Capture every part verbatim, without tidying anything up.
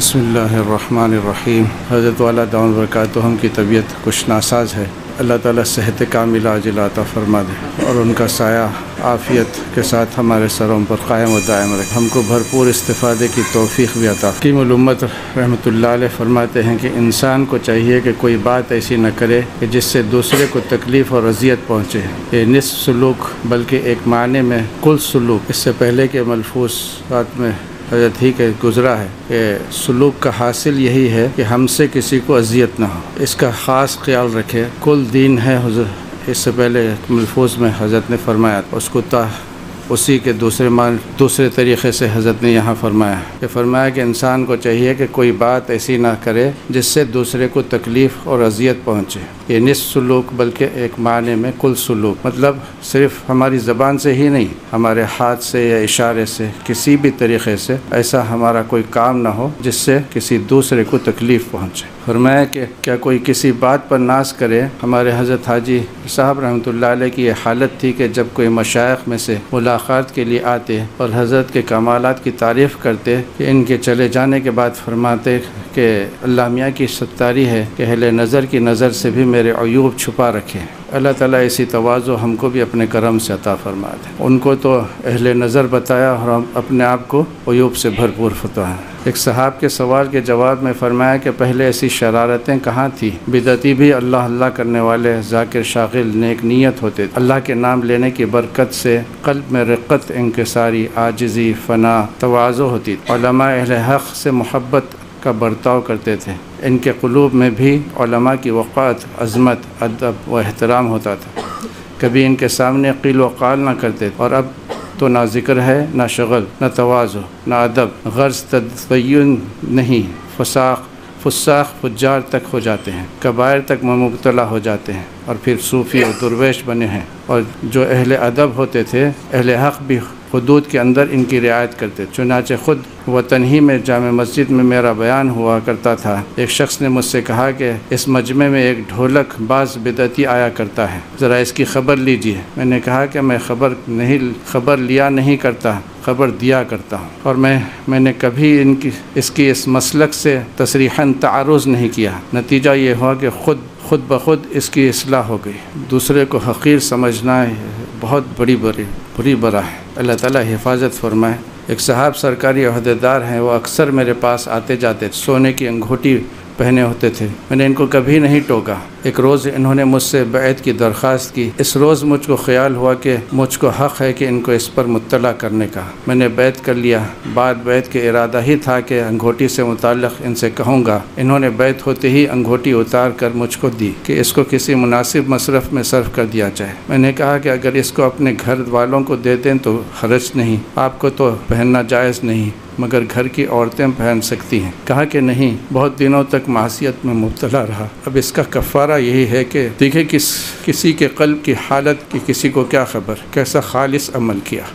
बिस्मिल्लाहिर्रहमानिर्रहीम। हज़रत वाला दाऊद बरकातहू हम की तबीयत कुछ नासाज है, अल्लाह ताला सेहत कामिला अजिल अता फरमा दे और उनका साया आफ़ियत के साथ हमारे सरों पर कायम व दायम रखे, हमको भरपूर इस्तिफ़ादे की तौफ़ीक़ भी अता। हकीमुल उम्मत रहमतुल्लाह अलैह फरमाते हैं कि इंसान को चाहिए कि कोई बात ऐसी न करे कि जिससे दूसरे को तकलीफ़ और अजियत पहुँचे। ये निस्फ़ सुलूक बल्कि एक माने में कुल सुलूक। इससे पहले के मलफूज़ात में हज़रत ही के गुज़रा है कि सलूक का हासिल यही है कि हमसे किसी को अजियत ना हो, इसका ख़ास ख्याल रखें। कुल दीन है हुज़ूर, इससे पहले मलफूज़ में हज़रत ने फरमाया, उसको ताह उसी के दूसरे मान दूसरे तरीक़े से हज़रत ने यहाँ फरमाया कि फरमाया कि इंसान को चाहिए कि कोई बात ऐसी ना करे जिससे दूसरे को तकलीफ़ और अजियत पहुँचे। ये निस्फ़ सुलूक बल्कि एक माने में कुल सुलूक, मतलब सिर्फ़ हमारी ज़बान से ही नहीं, हमारे हाथ से या इशारे से किसी भी तरीक़े से ऐसा हमारा कोई काम ना हो जिससे किसी दूसरे को तकलीफ़ पहुँचे। फरमाया कि क्या कोई किसी बात पर नाज करे। हमारे हज़रत हाजी साहब रहमतुल्लाह अलैह की यह हालत थी कि जब कोई मशाइख में से मुलाक़ात के लिए आते और हज़रत के कमालात की तारीफ़ करते, कि इनके चले जाने के बाद फरमाते कि अल्लाह मियाँ की सत्तारी है कि अहले नज़र की नज़र से भी मेरे अयूब छुपा रखे। अल्लाह ताला इसी तवाज़ो हमको भी अपने करम से अता फरमा दे। उनको तो अहले नज़र बताया और हम अपने आप को अयूब से भरपूर फतवा। एक सहाब के सवाल के जवाब में फरमाया कि पहले ऐसी शरारतें कहाँ थी, बिदती भी अल्लाह अल्लाह करने वाले जाकिर शागिल नेक नीयत होते। अल्लाह के नाम लेने की बरकत से कल्ब में रक़त, इंकसारी, आजिज़ी, फ़ना, तवाज़ो होती। उलमा अहले हक़ से मोहब्बत का बर्ताव करते थे, इनके क़ुलूब में भी उलमा की वक़ात, अज़मत, अदब व एहतराम होता था। कभी इनके सामने क़ील व क़ाल ना करते और अब तो ना ज़िक्र है, ना शगल, ना तवाज़ो, ना अदब, गर्ज़ तदय्युन नहीं, फसाक फुस्साख फुज्जार तक हो जाते हैं, कबायर तक मुब्तला हो जाते हैं और फिर सूफ़ी और दुर्वेश बने हैं। और जो अहले अदब होते थे, अहले हक़ भी हुदूद के अंदर इनकी रियायत करते। चुनाचे ख़ुद वतन ही में जामे मस्जिद में मेरा बयान हुआ करता था, एक शख्स ने मुझसे कहा कि इस मजमे में एक ढोलक बाज बिदती आया करता है, ज़रा इसकी ख़बर लीजिए। मैंने कहा कि मैं ख़बर नहीं ख़बर लिया नहीं करता, ख़बर दिया करता हूँ और मैं मैंने कभी इनकी इसकी इस मसलक से तसरीहन तारुज़ नहीं किया। नतीजा ये हुआ कि ख़ुद खुद ब खुद इसकी असलाह हो गई। दूसरे को हक़ीर समझना बहुत बड़ी बड़ी बुरी बरा है, अल्लाह ताला हिफाजत फरमाए। एक साहब सरकारी अहदेदार हैं, वो अक्सर मेरे पास आते जाते, सोने की अंगूठी पहने होते थे, मैंने इनको कभी नहीं टोका। एक रोज़ इन्होंने मुझसे बैत की दरख्वास्त की। इस रोज़ मुझको ख्याल हुआ कि मुझको हक़ है कि इनको इस पर मुत्तला करने का। मैंने बैत कर लिया, बाद बैत के इरादा ही था कि अंगूठी से मुताल्लिक़ इनसे कहूँगा। इन्होंने बैत होते ही अंगूठी उतार कर मुझको दी कि इसको किसी मुनासिब मसरफ़ में सर्फ़ कर दिया जाए। मैंने कहा कि अगर इसको अपने घर वालों को दे दें तो हरज नहीं, आपको तो पहनना जायज़ नहीं, मगर घर की औरतें पहन सकती हैं। कहा कि नहीं, बहुत दिनों तक मासियत में मुब्तला रहा, अब इसका कफ़ारा यही है कि देखे किस किसी के क़ल्ब की हालत की किसी को क्या ख़बर, कैसा ख़ालिस अमल किया।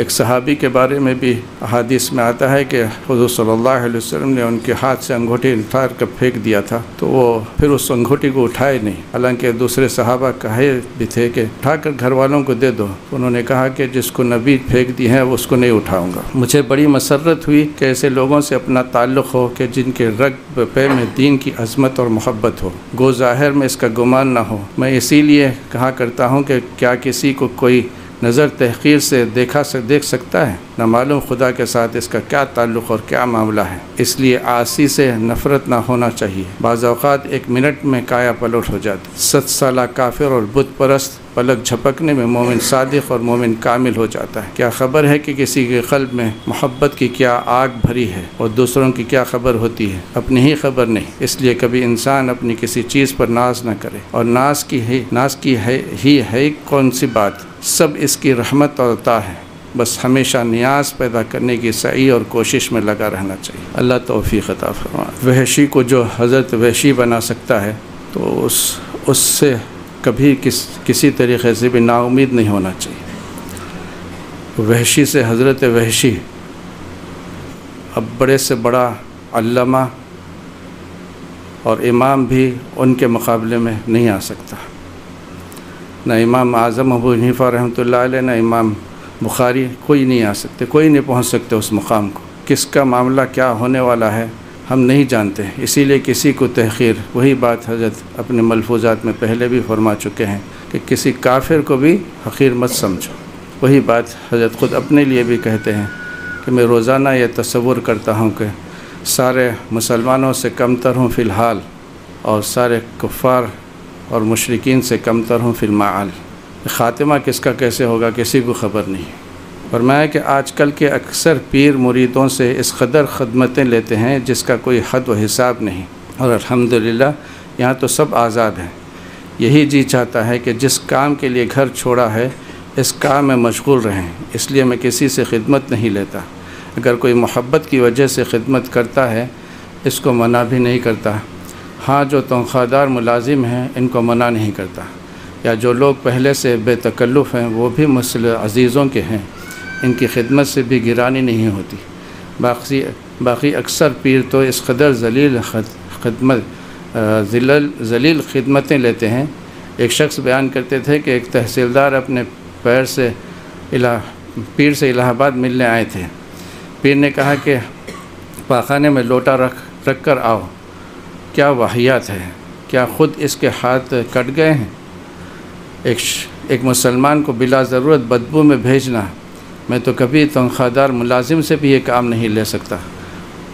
एक सहाबी के बारे में भी हदीस में आता है कि हुज़ूर सल्लल्लाहु अलैहि वसल्लम ने उनके हाथ से अंगूठी उतार कर फेंक दिया था, तो वो फिर उस अंगूठी को उठाए नहीं, हालांकि दूसरे सहाबा कहे भी थे कि उठाकर घर वालों को दे दो। उन्होंने कहा कि जिसको नबी फेंक दी है उसको नहीं उठाऊँगा। मुझे बड़ी मसरत हुई कि ऐसे लोगों से अपना ताल्लुक़ हो कि जिनके रग पे में दीन की अज़मत और मोहब्बत हो, गो ज़ाहिर में इसका गुमान ना हो। मैं इसीलिए कहा करता हूँ कि क्या किसी को कोई नज़र तहक़ीर से देखा से देख सकता है, ना मालूम खुदा के साथ इसका क्या ताल्लुक़ और क्या मामला है। इसलिए आसी से नफ़रत ना होना चाहिए, बाज़ औक़ात एक मिनट में काया पलट हो जाती। सत साला काफिर और बुत परस्त पलक झपकने में मोमिन सादिक़ और मोमिन कामिल हो जाता है। क्या ख़बर है कि किसी के क़ल्ब में मोहब्बत की क्या आग भरी है और दूसरों की क्या ख़बर होती है, अपनी ही ख़बर नहीं। इसलिए कभी इंसान अपनी किसी चीज़ पर नाज ना करे, और नाज की है नाज की है ही है कौन सी बात, सब इसकी रहमत और अता है। बस हमेशा नियाज पैदा करने की सही और कोशिश में लगा रहना चाहिए। अल्लाह तौफ़ीक़ अता फरमाए। वहशी को जो हज़रत वहशी बना सकता है, तो उस उससे कभी किस किसी तरीक़े से भी नाउमीद नहीं होना चाहिए। वहशी से हज़रत वहशी, अब बड़े से बड़ा अल्लामा और इमाम भी उनके मुकाबले में नहीं आ सकता, ना इमाम आज़म अबू हनीफ़ा रहमतुल्लाह अलैह, ना इमाम बुखारी, कोई नहीं आ सकते, कोई नहीं पहुँच सकते उस मुक़ाम को। किसका मामला क्या होने वाला है हम नहीं जानते, इसीलिए किसी को तहखीर। वही बात हज़रत अपने मलफूज़ात में पहले भी फरमा चुके हैं कि किसी काफिर को भी हक़ीर मत समझो। वही बात हज़रत ख़ुद अपने लिए भी कहते हैं कि मैं रोज़ाना यह तस्वुर करता हूँ कि सारे मुसलमानों से कमतर हूँ फ़िलहाल और सारे कुफ़ार और मुशरिकीन से कमतर हूँ फ़िलमाल। ख़ातिमा किसका कैसे होगा किसी को ख़बर नहीं। फरमाया कि आजकल के अक्सर पीर मुरीदों से इस कदर खदमतें लेते हैं जिसका कोई हद व हिसाब नहीं, और अल्हम्दुलिल्लाह यहाँ तो सब आज़ाद हैं। यही जी चाहता है कि जिस काम के लिए घर छोड़ा है इस काम में मशगूल रहें, इसलिए मैं किसी से खिदमत नहीं लेता। अगर कोई मोहब्बत की वजह से खिदमत करता है इसको मना भी नहीं करता। हाँ, जो तनख्वाहदार मुलाजिम हैं इनको मना नहीं करता, या जो लोग पहले से बेतकल्लुफ़ हैं वो भी मुस्लिम अजीज़ों के हैं, इनकी खिदमत से भी गिरानी नहीं होती। बाकी बाकी अक्सर पीर तो इस कदर जलील खदमत जलील खिदमतें लेते हैं। एक शख्स बयान करते थे कि एक तहसीलदार अपने पैर से इला पीर से इलाहाबाद मिलने आए थे। पीर ने कहा कि पाखाने में लोटा रख रख कर आओ। क्या वाहियात है, क्या ख़ुद इसके हाथ कट गए हैं? एक एक मुसलमान को बिला ज़रूरत बदबू में भेजना, मैं तो कभी तनख्वाहदार मुलाजिम से भी ये काम नहीं ले सकता,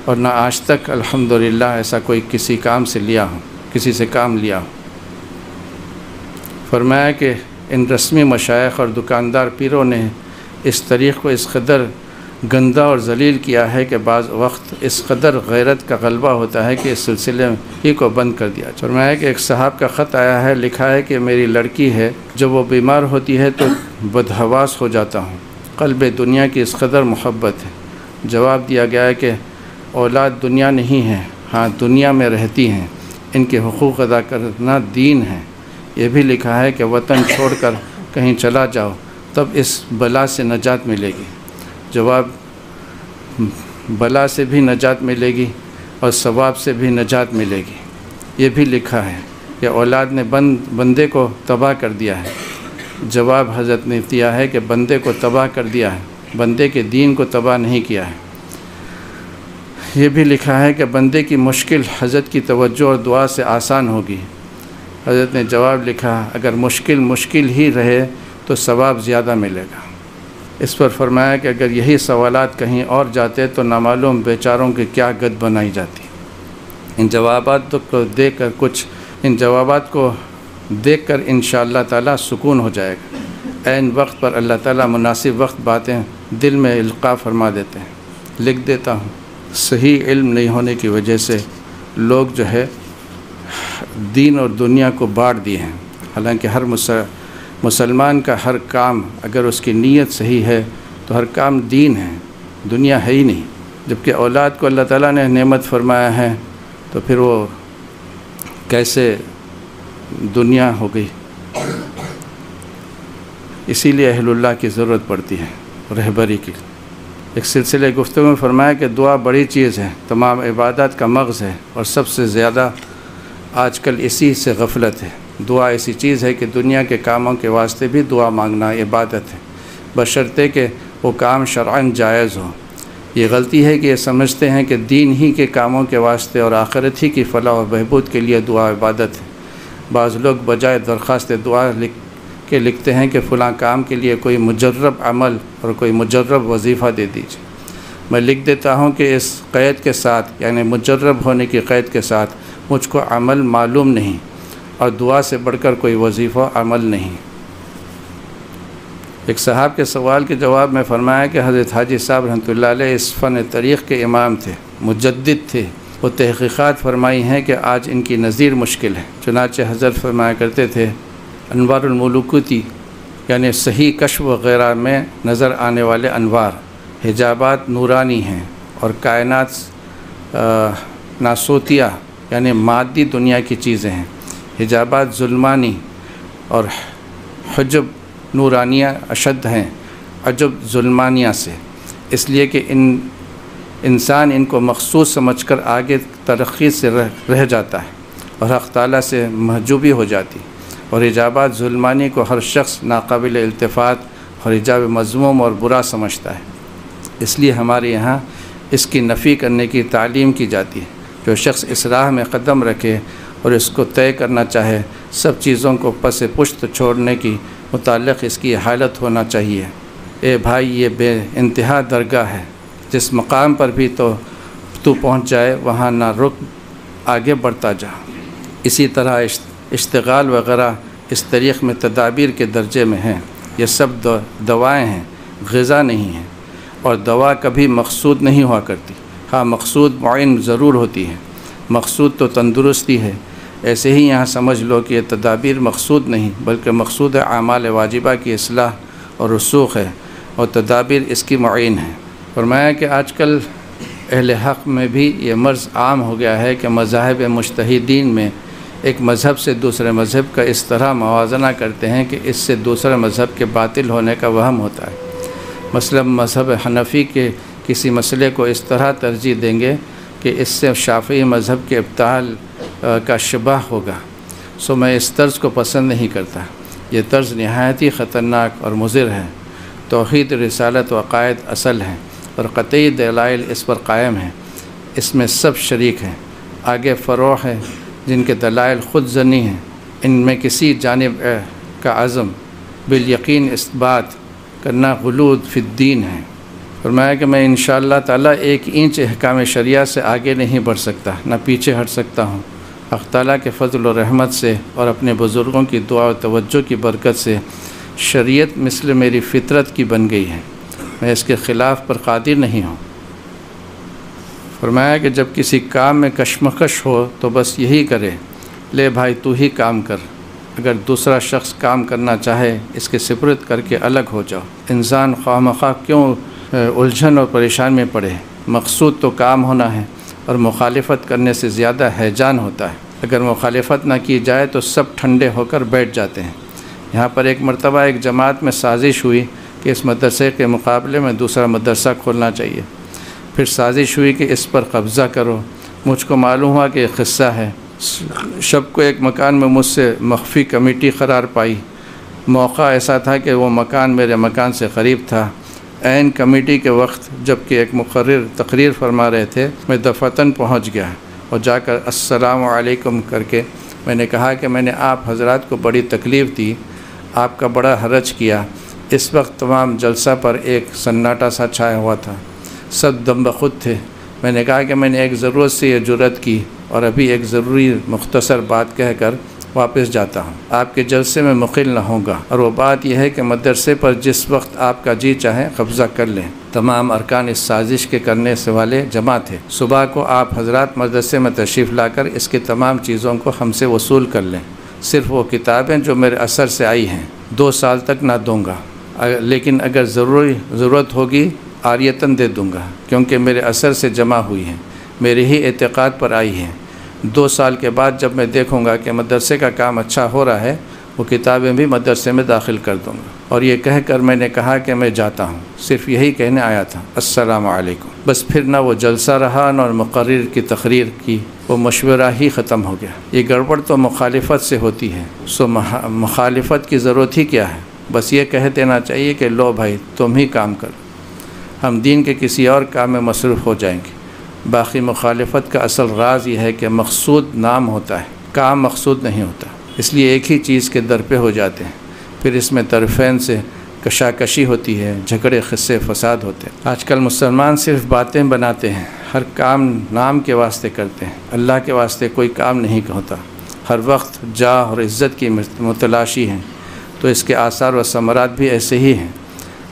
और ना आज तक अल्हम्दुलिल्लाह ऐसा कोई किसी काम से लिया हो किसी से काम लिया हो। फरमाया कि इन रस्मी मशाइख और दुकानदार पीरों ने इस तरीक़ को इस कदर गंदा और जलील किया है कि बाज़ वक्त इस कदर गैरत का गलबा होता है कि इस सिलसिले ही को बंद कर दिया। फरमाया कि एक साहब का ख़त आया है, लिखा है कि मेरी लड़की है, जब वो बीमार होती है तो बदहवास हो जाता हूँ, क़ल्ब दुनिया की इस कदर मोहब्बत है। जवाब दिया गया है कि औलाद दुनिया नहीं है, हाँ दुनिया में रहती हैं, इनके हुकूक़ अदा करना दीन है। ये भी लिखा है कि वतन छोड़कर कहीं चला जाओ तब इस बला से नजात मिलेगी। जवाब, बला से भी नजात मिलेगी और सवाब से भी नजात मिलेगी। ये भी लिखा है कि औलाद ने बंद बंदे को तबाह कर दिया है। जवाब हज़रत ने दिया है कि बंदे को तबाह कर दिया है, बंदे के दीन को तबाह नहीं किया है। ये भी लिखा है कि बंदे की मुश्किल हज़रत की तवज्जो और दुआ से आसान होगी। हज़रत ने जवाब लिखा, अगर मुश्किल मुश्किल ही रहे तो सवाब ज़्यादा मिलेगा। इस पर फरमाया कि अगर यही सवालात कहीं और जाते तो नामालूम बेचारों की क्या गद बनाई जाती। इन जवाबात को देख कर कुछ इन जवाबात को देख कर इंशाअल्लाह ताला सुकून हो जाएगा। ऐन वक्त पर अल्लाह ताला मुनासिब वक्त बातें दिल में इल्क़ा फरमा देते हैं। लिख देता हूँ, सही इल्म नहीं होने की वजह से लोग जो है दीन और दुनिया को बाँट दिए हैं। हालांकि हर मुसल मुसलमान का हर काम अगर उसकी नीयत सही है तो हर काम दीन है, दुनिया है ही नहीं। जबकि औलाद को अल्लाह ताला ने नेमत फरमाया है तो फिर वो कैसे दुनिया हो गई। इसीलिए अहलुल्लाह की ज़रूरत पड़ती है, रहबरी की। एक सिलसिले गुफ्तगू में फरमाया कि दुआ बड़ी चीज़ है, तमाम इबादत का मग़ज़ है, और सबसे ज़्यादा आजकल इसी से गफलत है। दुआ ऐसी चीज़ है कि दुनिया के कामों के वास्ते भी दुआ मांगना इबादत है, बशर्ते कि वो काम शरअन जायज़ हो। ये गलती है कि ये समझते हैं कि दीन ही के कामों के वास्ते और आखिरत ही की फलाह और बहबूद के लिए दुआ इबादत है। बाज़ लोग बजाय दरख्वास्त दुआ लिख के लिखते हैं कि फ़लाँ काम के लिए कोई मुजर्रब अमल और कोई मुजर्रब वजीफ़ा दे दीजिए। मैं लिख देता हूँ कि इस क़ैद के साथ, यानी मुजर्रब होने की क़ैद के साथ, मुझको अमल मालूम नहीं और दुआ से बढ़कर कोई वजीफ़ा अमल नहीं। एक साहब के सवाल के जवाब में फरमाया कि हज़रत हाजी साहब रहमतुल्लाह अलैह इस फ़न तरीक़ के इमाम थे, मुजद्दिद थे। वो तहक़ीक़ात फरमाई हैं कि आज इनकी नज़ीर मुश्किल है। चुनाचे हज़रत फरमाया करते थे, अनवारुल मुलूकूती यानि सही कश्फ वग़ैरह में नज़र आने वाले अनवार, हिजाबात नूरानी हैं और कायनात नासूतिया यानि मादी दुनिया की चीज़ें हैं, हिजाबात जुल्मानी और हजब नूरानिया अशद हैं अजब जुल्मानिया से, इसलिए कि इन इंसान इनको मखसूस समझकर आगे तरक्की से रह, रह जाता है और हक़ ताला से महजूबी हो जाती। और हिजाबात जुल्मानी को हर शख्स नाकाबिल इल्तिफ़ात और हिजाब मज़मूम और बुरा समझता है। इसलिए हमारे यहाँ इसकी नफ़ी करने की तालीम की जाती है। जो शख्स इस राह में क़दम रखे और इसको तय करना चाहे, सब चीज़ों को पस पुश्त छोड़ने की मुताल्लिक़ इसकी हालत होना चाहिए। ए भाई, ये बे इंतहा दरगाह है, जिस मकाम पर भी तो तू पहुँच जाए वहाँ ना रुक, आगे बढ़ता जा। इसी तरह इश्तिगाल वग़ैरह इस तरीक़ में तदाबीर के दर्जे में हैं। ये सब दवाएँ हैं, ग़िज़ा नहीं हैं, और दवा कभी मकसूद नहीं हुआ करती। हाँ, मकसूद मुअय्यन ज़रूर होती है। मकसूद तो तंदुरुस्ती है। ऐसे ही यहाँ समझ लो कि ये तदाबीर मकसूद नहीं बल्कि मकसूद आमाल वाजिबा की इस्लाह और रसूख है, और तदाबीर इसकी मुअय्यन है। फरमाया कि आजकल अहले हक़ में भी ये मर्ज़ आम हो गया है कि मज़ाहिब मुज्तहिदीन में एक मज़हब से दूसरे मज़हब का इस तरह मवाजना करते हैं कि इससे दूसरे मज़हब के बातिल होने का वहम होता है। मसलन मज़हब हनफ़ी के किसी मसले को इस तरह तरजीह देंगे कि इससे शाफ़ी मज़हब के इब्ताल का शबह होगा। सो मैं इस तर्ज़ को पसंद नहीं करता। ये तर्ज़ नहायत ही ख़तरनाक और मुज़िर है। तौहीद, रिसालत, अक़ायद असल हैं और क़तई दलाइल इस पर कायम हैं। इसमें सब शरीक हैं। आगे फ़रोह है जिनके दलाइल ख़ुद जनी हैं। इनमें किसी जानिब का आज़म बिल यकीन इस बात करना गुलूद फिद्दीन है। फरमाया कि मैं इंशाअल्लाह ताला एक इंच अहकाम शरिया से आगे नहीं बढ़ सकता, ना पीछे हट सकता हूँ। अल्लाह ताला के फ़ज़्ल और रहमत से और अपने बुज़ुर्गों की दुआ और तवज्जो की बरकत से शरीयत मिसल मेरी फ़ितरत की बन गई है। मैं इसके ख़िलाफ़ पर क़ादिर नहीं हूँ। फरमाया कि जब किसी काम में कशमकश हो तो बस यही करे, ले भाई तू ही काम कर। अगर दूसरा शख्स काम करना चाहे, इसके सिपरद करके अलग हो जाओ। इंसान खामखा क्यों उलझन और परेशान में पड़े? मकसूद तो काम होना है, और मुखालिफत करने से ज़्यादा हैजान होता है। अगर मुखालिफत ना की जाए तो सब ठंडे होकर बैठ जाते हैं। यहाँ पर एक मरतबा एक जमात में साजिश हुई कि इस मदरसे के मुकाबले में दूसरा मदरसा खोलना चाहिए। फिर साजिश हुई कि इस पर कब्ज़ा करो। मुझको मालूम हुआ कि एक क़स्सा है। शब को एक मकान में मुझसे मख्फी कमेटी करार पाई। मौका ऐसा था कि वो मकान मेरे मकान से करीब था। ऐन कमेटी के वक्त, जबकि एक मुकर्रर तकरीर फरमा रहे थे, मैं दफ़तन पहुँच गया और जाकर अस्सलाम वालेकुम करके मैंने कहा कि मैंने आप हजरात को बड़ी तकलीफ़ दी, आपका बड़ा हरज किया। इस वक्त तमाम जलसा पर एक सन्नाटा सा छाया हुआ था। सब दम बखुद थे। मैंने कहा कि मैंने एक ज़रूरत से यह जुरत की और अभी एक ज़रूरी मुख्तसर बात कह कर वापस जाता हूँ। आपके जलसे में मुखिल न होगा, और वो बात यह है कि मदरसे पर जिस वक्त आपका जी चाहे कब्ज़ा कर लें। तमाम अरकान इस साजिश के करने से वाले जमा थे। सुबह को आप हजरात मदरसे में तशरीफ़ लाकर इसकी तमाम चीज़ों को हमसे वसूल कर लें। सिर्फ वो किताबें जो मेरे असर से आई हैं दो साल तक ना दूँगा, लेकिन अगर ज़रूरी ज़रूरत होगी आरियतन दे दूँगा, क्योंकि मेरे असर से जमा हुई हैं, मेरे ही एतक़ाद पर आई हैं। दो साल के बाद जब मैं देखूँगा कि मदरसे का काम अच्छा हो रहा है, वो किताबें भी मदरसे में दाखिल कर दूँगा। और ये कह कर मैंने कहा कि मैं जाता हूँ। सिर्फ यही कहने आया था, अस्सलाम वालेकुम। बस फिर ना वो जलसा रहा न और मुकर्रर की तकरीर की, वो मशवरा ही ख़त्म हो गया। ये गड़बड़ तो मुखालिफत से होती है। सो मुखालिफत की ज़रूरत ही क्या है? बस ये कह देना चाहिए कि लो भाई तुम ही काम करो, हम दीन के किसी और काम में मसरूफ़ हो जाएंगे। बाकी मुखालिफत का असल राज यह है कि मकसूद नाम होता है, काम मकसूद नहीं होता, इसलिए एक ही चीज़ के दर पे हो जाते हैं। फिर इसमें तरफ़ैन से कशाकशी होती है, झगड़े, क़िस्से, फसाद होते हैं। आजकल मुसलमान सिर्फ बातें बनाते हैं, हर काम नाम के वास्ते करते हैं, अल्लाह के वास्ते कोई काम नहीं होता। हर वक्त जाह और इज़्ज़त की मुतलाशी हैं, तो इसके आसार व समरात भी ऐसे ही हैं।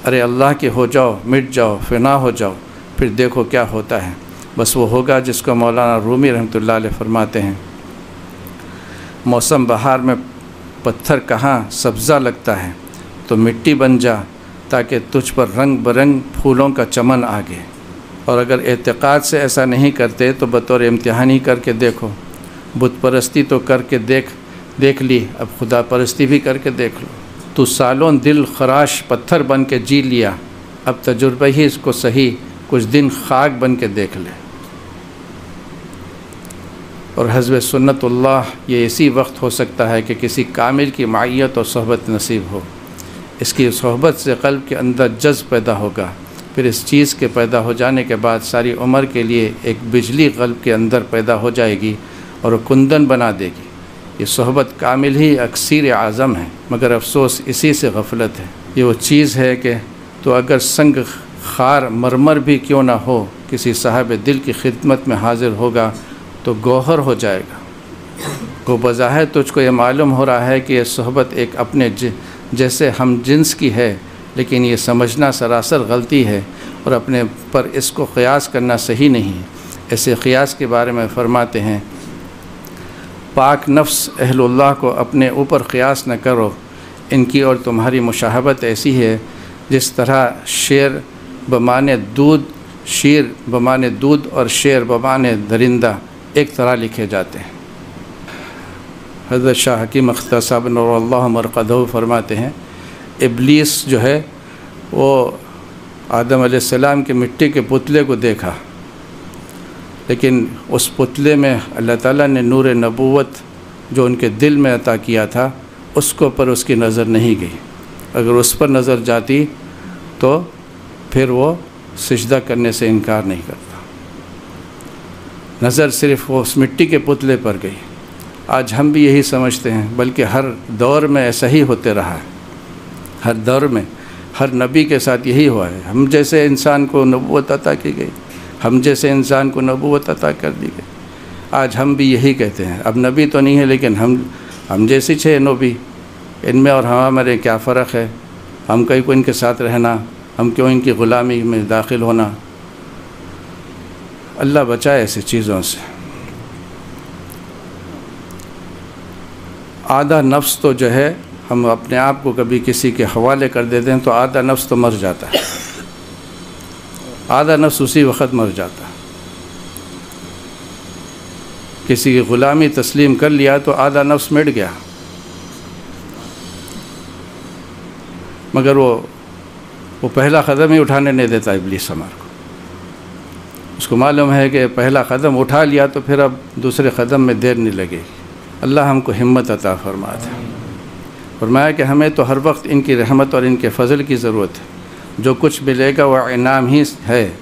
अरे अल्लाह के हो जाओ, मिट जाओ, फ़ना हो जाओ, फिर देखो क्या होता है। बस वो होगा जिसको मौलाना रूमी रहमतुल्लाह अलैह फरमाते हैं, मौसम बहार में पत्थर कहाँ सब्ज़ा लगता है, तो मिट्टी बन जा ताकि तुझ पर रंग बरंग फूलों का चमन आगे। और अगर एतक़ाद से ऐसा नहीं करते तो बतौर इम्तिहानी करके देखो। बुत परस्ती तो करके देख देख ली, अब खुदा परस्ती भी करके देख लो। तो सालों दिल खराश पत्थर बन के जी लिया, अब तजुर्बा ही इसको सही, कुछ दिन खाक बन के देख ले। और हज़ब सुन्नतुल्लाह ये इसी वक्त हो सकता है कि किसी कामिल की मायत और सोहबत नसीब हो। इसकी सोहबत से क़ल्ब के अंदर जज्ब पैदा होगा, फिर इस चीज़ के पैदा हो जाने के बाद सारी उम्र के लिए एक बिजली क़ल्ब के अंदर पैदा हो जाएगी और वो कुंदन बना देगी। ये सोहबत कामिल ही अक्सीर आज़म है, मगर अफसोस इसी से गफलत है। ये वो चीज़ है कि तो अगर संग खार मरमर भी क्यों ना हो, किसी साहब दिल की खिदमत में हाजिर होगा तो गौहर हो जाएगा। को बज़ाहिर तुझको ये मालूम हो रहा है कि यह सोहबत एक अपने ज, जैसे हम जिन्स की है, लेकिन ये समझना सरासर गलती है और अपने पर इसको क़ियास करना सही नहीं है। ऐसे क़ियास के बारे में फ़रमाते हैं, पाक नफ्स अहलुल्लाह को अपने ऊपर क़ियास न करो, इनकी और तुम्हारी मुशाहबत ऐसी है जिस तरह शेर बमाने दूध शेर बमाने दूध और शेर बमाने दरिंदा एक तरह लिखे जाते हैं। हज़रत शाह हकीम अख्तर साहब नूरुल्लाह मरक़दहू फरमाते हैं, इब्लीस जो है वो आदम अलैहिस्सलाम के मिट्टी के पुतले को देखा, लेकिन उस पुतले में अल्लाह ताला ने नूर नबूवत जो उनके दिल में अता किया था उसको पर उसकी नज़र नहीं गई। अगर उस पर नज़र जाती तो फिर वो सिजदा करने से इनकार नहीं करता। नज़र सिर्फ़ उस मिट्टी के पुतले पर गई। आज हम भी यही समझते हैं, बल्कि हर दौर में ऐसा ही होते रहा है। हर दौर में हर नबी के साथ यही हुआ है। हम जैसे इंसान को नबूवत अता की गई, हम जैसे इंसान को नबूवत अता कर दी गई। आज हम भी यही कहते हैं, अब नबी तो नहीं है लेकिन हम हम जैसी छः नबी, इनमें और हमारे क्या फ़र्क है। हम कहीं को इनके साथ रहना, हम क्यों इनकी ग़ुलामी में दाखिल होना। अल्लाह बचाए ऐसी चीज़ों से। आधा नफ्स तो जो है, हम अपने आप को कभी किसी के हवाले कर देते हैं तो आधा नफ्स तो मर जाता है। आधा नफ्स उसी वक़्त मर जाता है। किसी की ग़ुलामी तस्लीम कर लिया तो आधा नफ्स मिट गया, मगर वो वो पहला क़दम ही उठाने नहीं देता इब्लीस हमारे को। उसको मालूम है कि पहला क़दम उठा लिया तो फिर अब दूसरे क़दम में देर नहीं लगेगी। अल्लाह हमको हिम्मत अता फरमा दे। फरमाया कि हमें तो हर वक्त इनकी रहमत और इनके फ़ज़ल की ज़रूरत है। जो कुछ मिलेगा वह इनाम ही है,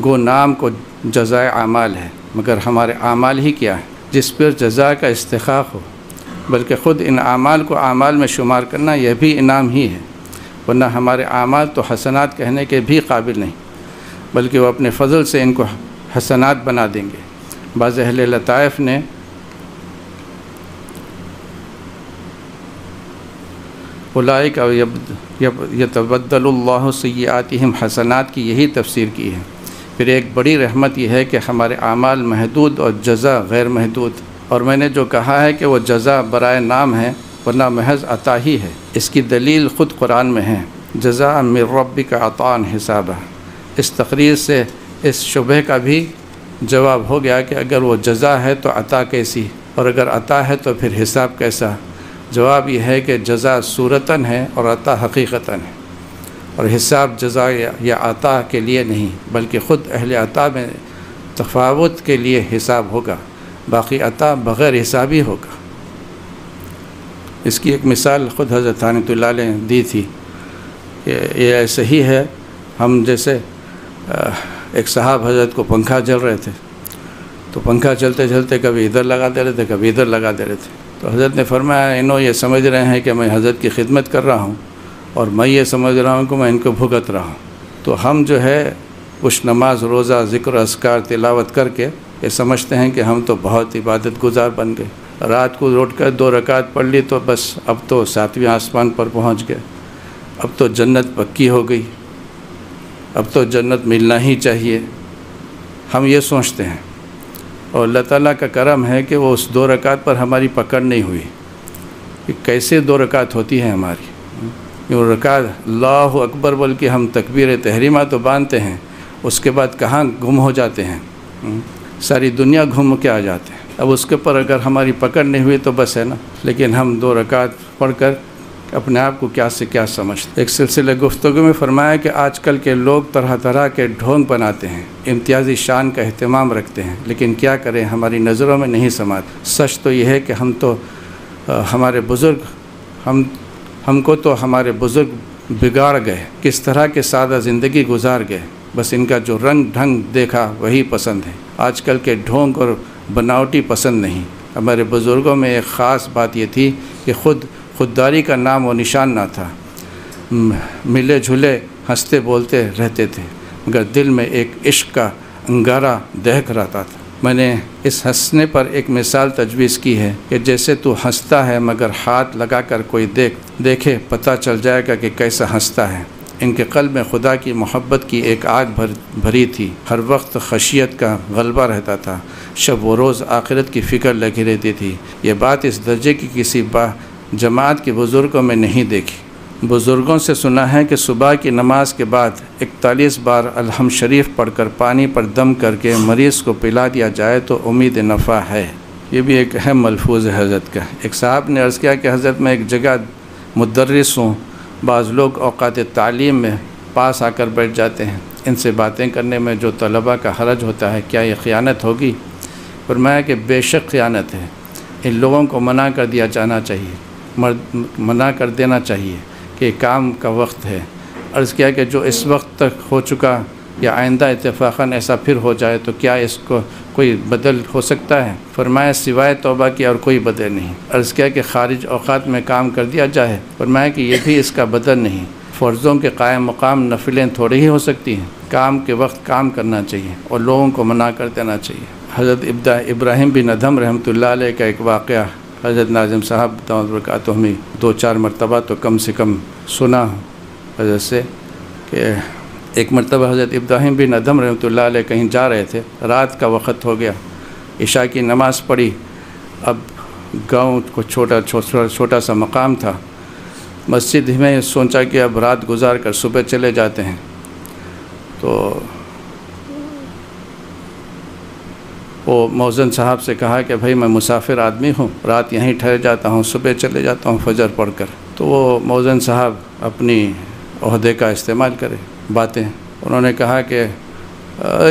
गो नाम को जज़ाए आमाल है, मगर हमारे आमाल ही क्या है जिस पर जज़ा का इस्तिहाक़ हो। बल्कि ख़ुद इन आमाल को आमाल में शुमार करना यह भी इनाम ही है, वरना हमारे आमाल तो हसनात कहने के भी काबिल नहीं, बल्कि वह अपने फ़ज़ल से इनको हसनात बना देंगे। बाज़ अहले लताइफ़ ने उलाइक यतबद्दलुल्लाहु सय्यातिहिम हसनात की यही तफसीर की है। फिर एक बड़ी रहमत यह है कि हमारे आमाल महदूद और जज़ा गैर महदूद, और मैंने जो कहा है कि वह जज़ा बराए नाम है वरना महज अता ही है। इसकी दलील ख़ुद कुरान में है, जज़ा मिर रब्बिका अतान हिसाबा। इस तकरीर से इस शुबह का भी जवाब हो गया कि अगर वो जज़ा है तो अता कैसी, और अगर अता है तो फिर हिसाब कैसा। जवाब यह है कि जज़ा सूरतन है और अता हकीकतन है, और हिसाब जज़ा या अता के लिए नहीं, बल्कि ख़ुद अहले अता में तफावत के लिए हिसाब होगा, बाकी अता बग़ैर हिसाब ही होगा। इसकी एक मिसाल ख़ुद हज़रत रहमतुल्लाह अलैह दी थी। ये ऐसे ही है, हम जैसे एक साहब हज़रत को पंखा चल रहे थे, तो पंखा चलते चलते कभी इधर लगा दे रहे थे, कभी इधर लगा दे रहे थे। तो हज़रत ने फरमाया, इन्हों ये समझ रहे हैं कि मैं हज़रत की खिदमत कर रहा हूँ और मैं ये समझ रहा हूँ कि मैं इनको भुगत रहा हूँ। तो हम जो है कुछ नमाज रोज़ा ज़िक्र अस्कार तिलावत करके ये समझते हैं कि हम तो बहुत इबादत गुजार बन गए। रात को लौट कर दो रकात पढ़ ली तो बस अब तो सातवें आसमान पर पहुँच गए, अब तो जन्नत पक्की हो गई, अब तो जन्नत मिलना ही चाहिए, हम ये सोचते हैं। और अल्लाह ताला का करम है कि वो उस दो रकात पर हमारी पकड़ नहीं हुई कि कैसे दो रकात होती है हमारी। वो रकात अल्लाहु अकबर बोल के हम तकबीर तहरीमा तो बांधते हैं, उसके बाद कहाँ गुम हो जाते हैं, सारी दुनिया घूम के आ जाते हैं। अब उसके पर अगर हमारी पकड़ नहीं हुई तो बस है ना। लेकिन हम दो रकात पढ़कर अपने आप को क्या से क्या समझते। एक सिलसिले गुफ्तगू में फरमाया कि आजकल के लोग तरह तरह के ढोंग बनाते हैं, इम्तियाज़ी शान का अहतमाम रखते हैं, लेकिन क्या करें हमारी नज़रों में नहीं समाते। सच तो यह है कि हम तो आ, हमारे बुज़ुर्ग हम हमको तो हमारे बुज़ुर्ग बिगाड़ गए, किस तरह के सादा ज़िंदगी गुजार गए। बस इनका जो रंग ढंग देखा वही पसंद है, आजकल के ढोंग और बनावटी पसंद नहीं। हमारे बुज़ुर्गों में एक ख़ास बात ये थी कि खुद खुददारी का नाम और निशान ना था, मिले जुले हंसते बोलते रहते थे, मगर दिल में एक इश्क का अंगारा दहक रहता था। मैंने इस हंसने पर एक मिसाल तजवीज़ की है कि जैसे तू हंसता है मगर हाथ लगाकर कोई देख देखे पता चल जाएगा कि कैसा हंसता है। इनके कल्ब में खुदा की मोहब्बत की एक आग भर भरी थी, हर वक्त खशियत का गलबा रहता था, शब व रोज़ आखिरत की फ़िक्र लगी रहती थी। ये बात इस दर्जे की किसी बा जमात के बुज़ुर्गों में नहीं देखी। बुज़ुर्गों से सुना है कि सुबह की नमाज के बाद इकतालीस बार अलहम शरीफ पढ़कर पानी पर दम करके मरीज़ को पिला दिया जाए तो उम्मीद नफ़ा है। ये भी एक अहम मलफूज़ है हज़रत का। एक साहब ने अर्ज़ किया कि हज़रत मैं एक जगह मुदर्रिस हूँ, बाज़ लोग औक़ात तालीम में पास आकर बैठ जाते हैं, इनसे बातें करने में जो तलबा का हरज होता है, क्या ये ख़यानत होगी? फरमाया कि बेशक ख़यानत है, इन लोगों को मना कर दिया जाना चाहिए, मर्द मना कर देना चाहिए कि काम का वक्त है। अर्ज़ किया कि जो इस वक्त तक हो चुका या आइंदा इत्तेफाक़न ऐसा फिर हो जाए तो क्या इसको कोई बदल हो सकता है? फरमाया सिवाय तौबा की और कोई बदल नहीं। अर्ज़ किया कि ख़ारिज औक़ात में काम कर दिया जाए, फरमाया कि यह भी इसका बदल नहीं, फ़र्ज़ों के कायम मकाम नफिलें थोड़ी ही हो सकती हैं, काम के वक्त काम करना चाहिए और लोगों को मना कर देना चाहिए। हज़रत इब्दा इब्राहिम बिन अदहम रहमतुल्लाह अलैह का एक वाक़या हज़रत नाज़िम साहब दाऊद बरक़ा तो हमें दो चार मरतबा तो कम से कम सुना हज़रत से कि एक मरतबा हज़रत इब्राहिम बिन अदहम रहमतुल्लाह अलैह कहीं जा रहे थे, रात का वक़्त हो गया, इशा की नमाज़ पढ़ी। अब गांव को छोटा छोटा छोटा सा मकाम था, मस्जिद में सोचा कि अब रात गुजार कर सुबह चले जाते हैं। तो वो मौज़न साहब से कहा कि भाई मैं मुसाफिर आदमी हूँ, रात यहीं ठहर जाता हूँ, सुबह चले जाता हूँ फजर पढ़ कर। तो वो मौज़न साहब अपनी ओहदे का इस्तेमाल करें बातें, उन्होंने कहा कि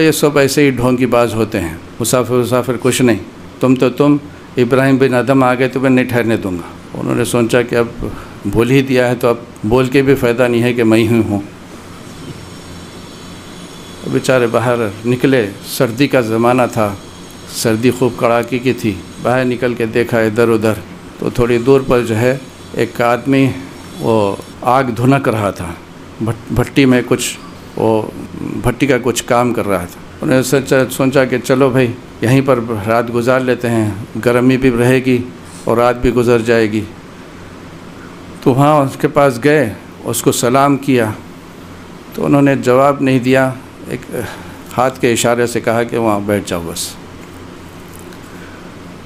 ये सब ऐसे ही ढोंगी बाज होते हैं, मुसाफिर मुसाफिर कुछ नहीं, तुम तो तुम इब्राहिम बिन अदहम आ गए तो मैं नहीं ठहरने दूंगा। उन्होंने सोचा कि अब बोल ही दिया है तो अब बोल के भी फ़ायदा नहीं है कि मैं ही हूँ। बेचारे बाहर निकले, सर्दी का ज़माना था, सर्दी खूब कड़ाके की थी। बाहर निकल के देखा इधर उधर तो थोड़ी दूर पर जो है एक आदमी वो आग धुनक रहा था, भट्टी में कुछ वो भट्टी का कुछ काम कर रहा था। उन्होंने सोचा सोचा कि चलो भाई यहीं पर रात गुजार लेते हैं, गर्मी भी रहेगी और रात भी गुजर जाएगी। तो वहाँ उसके पास गए, उसको सलाम किया तो उन्होंने जवाब नहीं दिया, एक हाथ के इशारे से कहा कि वहाँ बैठ जाओ बस।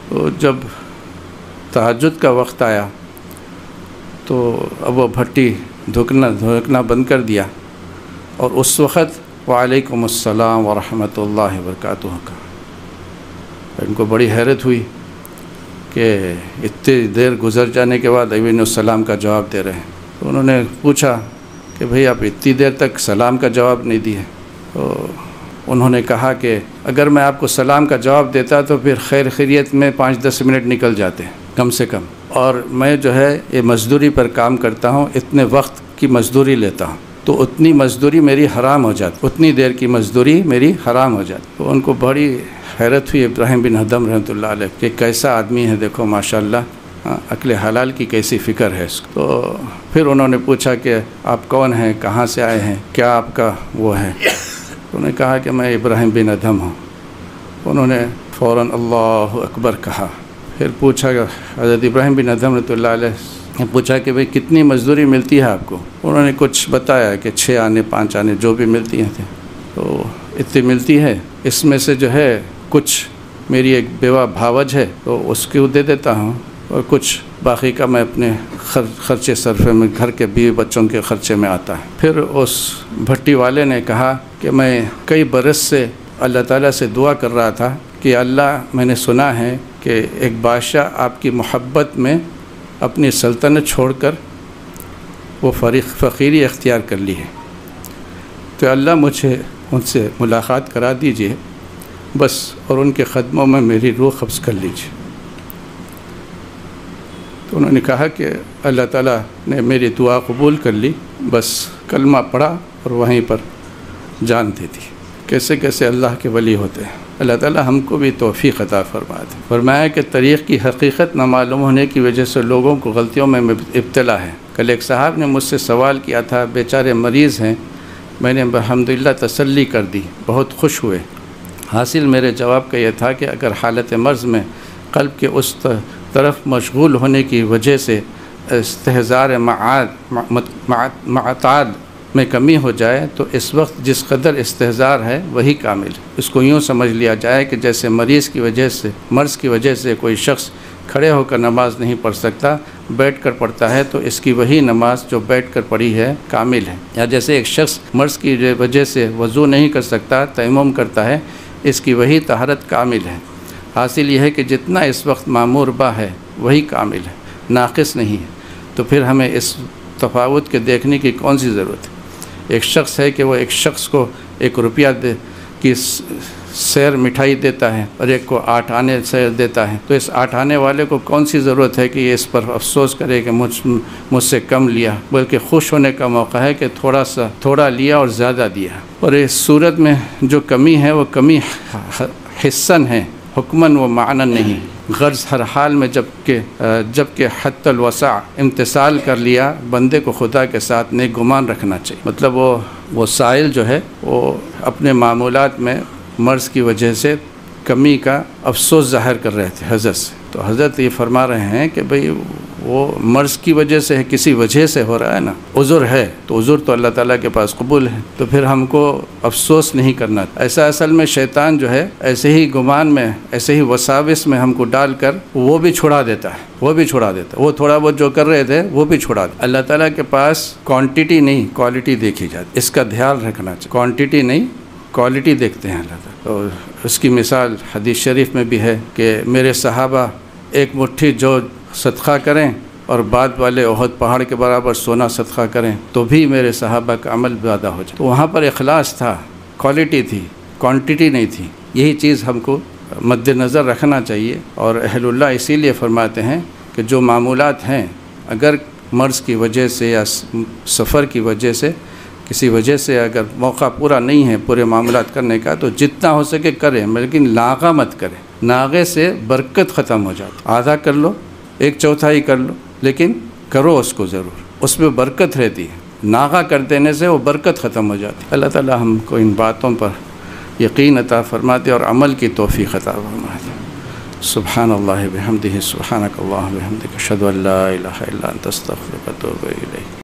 तो जब तहज्जुद का वक्त आया तो अब वो भट्टी धुकना धुकना बंद कर दिया और उस वक़्त वालेकुम अस्सलाम व रहमतुल्लाहि व बरकातुहू कहा। इनको बड़ी हैरत हुई कि इतनी देर गुजर जाने के बाद अभी सलाम का जवाब दे रहे हैं। तो उन्होंने पूछा कि भाई आप इतनी देर तक सलाम का जवाब नहीं दिए। तो उन्होंने कहा कि अगर मैं आपको सलाम का जवाब देता तो फिर खैर खैरियत में पाँच दस मिनट निकल जाते कम से कम, और मैं जो है ये मज़दूरी पर काम करता हूँ, इतने वक्त की मज़दूरी लेता हूँ तो उतनी मज़दूरी मेरी हराम हो जाती, उतनी देर की मज़दूरी मेरी हराम हो जाती। तो उनको बड़ी हैरत हुई इब्राहिम बिन अदहम रहमतुल्लाह अलैह कि कैसा आदमी है, देखो माशाल्लाह अक्ल हलाल की कैसी फ़िक्र है इसको। तो फिर उन्होंने पूछा कि आप कौन हैं, कहाँ से आए हैं, क्या आपका वो है? उन्होंने कहा कि मैं इब्राहिम बिन अदहम हूँ। उन्होंने फ़ौरन अल्लाहु अकबर कहा। फिर पूछा हज़रत इब्राहिम बिन अदहम रहमतुल्लाह अलैह ने पूछा कि भाई कितनी मज़दूरी मिलती है आपको? उन्होंने कुछ बताया कि छः आने पाँच आने जो भी मिलती हैं थे, तो इतनी मिलती है, इसमें से जो है कुछ मेरी एक बेवा भावज है तो उसको दे देता हूँ और कुछ बाकी का मैं अपने खर खर्चे सरफे में, घर के बीवी बच्चों के खर्चे में आता है। फिर उस भट्टी वाले ने कहा कि मैं कई बरस से अल्लाह ताला से दुआ कर रहा था कि अल्लाह मैंने सुना है कि एक बादशाह आपकी मोहब्बत में अपनी सल्तनत छोड़कर वो फरीक फ़कीरी इख्तियार कर ली है, तो अल्लाह मुझे उनसे मुलाकात करा दीजिए बस, और उनके ख़दमों में मेरी रूह कब्ज़ कर लीजिए। तो उन्होंने कहा कि अल्लाह ताला ने मेरी दुआ कबूल कर ली, बस कलमा पढ़ा और वहीं पर जानती थी। कैसे कैसे अल्लाह के वली होते हैं। अल्लाह ताला हमको भी तौफीक अता फरमा दे। फरमाया कि तरीक़ की हकीकत न मालूम होने की वजह से लोगों को गलतियों में इब्तला है। कल एक साहब ने मुझसे सवाल किया था, बेचारे मरीज़ हैं, मैंने अल्हम्दुलिल्लाह तसल्ली कर दी, बहुत खुश हुए। हासिल मेरे जवाब का यह था कि अगर हालत मर्ज़ में क़ल्ब के उस तरफ मशगूल होने की वजह से इस्तेहज़ार मआताद में कमी हो जाए तो इस वक्त जिस कदर इस्तेहज़ार है वही कामिल है। इसको यूँ समझ लिया जाए कि जैसे मरीज़ की वजह से मर्ज़ की वजह से कोई शख्स खड़े होकर नमाज नहीं पढ़ सकता, बैठ कर पढ़ता है तो इसकी वही नमाज जो बैठ कर पढ़ी है कामिल है। या जैसे एक शख्स मर्ज़ की वजह से वज़ू नहीं कर सकता, तयम्मुम करता है, इसकी वही तहारत कामिल है। हासिल यह है कि जितना इस वक्त मामूर बा है वही कामिल है, नाक़िस नहीं है। तो फिर हमें इस तफावत के देखने की कौन सी ज़रूरत है। एक शख्स है कि वह एक शख्स को एक रुपया दे कि सैर मिठाई देता है और एक को आठ आने सैर देता है, तो इस आठ आने वाले को कौन सी ज़रूरत है कि ये इस पर अफसोस करे कि मुझ मुझसे कम लिया, बल्कि खुश होने का मौका है कि थोड़ा सा थोड़ा लिया और ज़्यादा दिया। और इस सूरत में जो कमी है वो कमी हिस्सन है, हुक्मन व मानन नहीं। गर्ज़ हर हाल में जबकि जबकि हत्तल वसा इम्तिसाल कर लिया, बंदे को खुदा के साथ नेक गुमान रखना चाहिए। मतलब वो वो साइल जो है वो अपने मामूलात में मर्ज़ की वजह से कमी का अफसोस ज़ाहिर कर रहे थे हज़रत से। तो हज़रत ये फरमा रहे हैं कि भाई वो मर्ज़ की वजह से है, किसी वजह से हो रहा है ना, उज़ुर है तो उज़ुर तो अल्लाह ताला के पास कबूल है, तो फिर हमको अफसोस नहीं करना। ऐसा असल में शैतान जो है ऐसे ही गुमान में, ऐसे ही वसाविस में हमको डाल कर वो भी छुड़ा देता है, वो भी छुड़ा देता है, वो थोड़ा बहुत जो कर रहे थे वो भी छुड़ा देता। अल्लाह ताला के पास क्वान्टिटी नहीं क्वालिटी देखी जाती, इसका ध्यान रखना चाहिए। क्वान्टिटी नहीं क्वालिटी देखते हैं अल्लाह ताला। और उसकी मिसाल हदीस शरीफ में भी है कि मेरे सहाबा एक मुट्ठी जो सदक़ा करें और बाद वाले ओहद पहाड़ के बराबर सोना सदक़ा करें तो भी मेरे सहाबा का अमल ज़्यादा हो जाए। तो वहाँ पर इखलास था, क्वालिटी थी, क्वांटिटी नहीं थी। यही चीज़ हमको मद्देनज़र रखना चाहिए। और अहलुल्लाह इसीलिए फरमाते हैं कि जो मामूलात हैं अगर मर्ज़ की वजह से या सफ़र की वजह से किसी वजह से अगर मौका पूरा नहीं है पूरे मामलात करने का तो जितना हो सके करें, लेकिन नागा मत करें। नागे से बरकत ख़त्म हो जाती। आधा कर लो, एक चौथाई कर लो, लेकिन करो उसको ज़रूर, उसमें बरकत रहती है। नागा कर देने से वो बरकत ख़त्म हो जाती है। अल्लाह ताला हमको इन बातों पर यकीन अता फरमाते और अमल की तौफीक अता फरमाते। सुब्हानल्लाह व बिहम्दिही, सुब्हानकल्लाह व बिहम्दिक, अशहदु अल्ला इलाहा इल्ला अंत, अस्तगफिरुक व अतूबु इलैक।